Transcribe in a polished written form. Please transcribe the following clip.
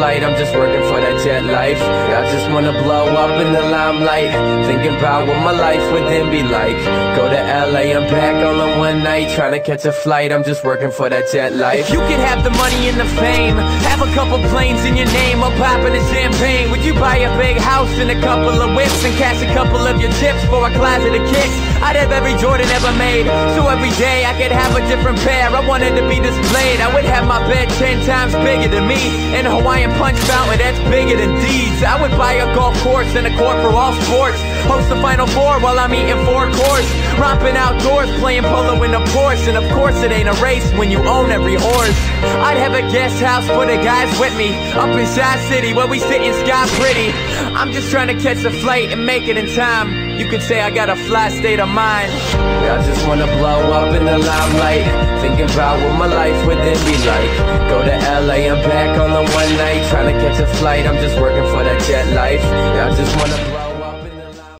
flight, I'm just working for that jet life. I just wanna blow up in the limelight, thinking about what my life would then be like. Go to LA, I'm back all in one night, trying to catch a flight, I'm just working for that jet life. If you could have the money and the fame, have a couple planes in your name, or popping a champagne, would you buy a big house and a couple of whips, and cash a couple of your chips for a closet of kicks? I'd have every Jordan ever made, so every day I could have a different pair. I wanted to be displayed, I would have my bed 10 times bigger than me, and a Hawaiian punch fountain that's bigger than Deeds. I would buy a golf course and a court for all sports, host the Final Four while I'm eating 4 course, romping outdoors, playing polo in a Porsche. And of course it ain't a race when you own every horse. I'd have a guest house for the guys with me, up in Shy City where we sit in sky pretty. I'm just trying to catch a flight and make it in time. You could say I got a fly state of mind. I just wanna blow up in the limelight, thinking about what my life would then be like. Go to LA, I'm back on the one night, trying to catch a flight, I'm just working for that jet life. I just wanna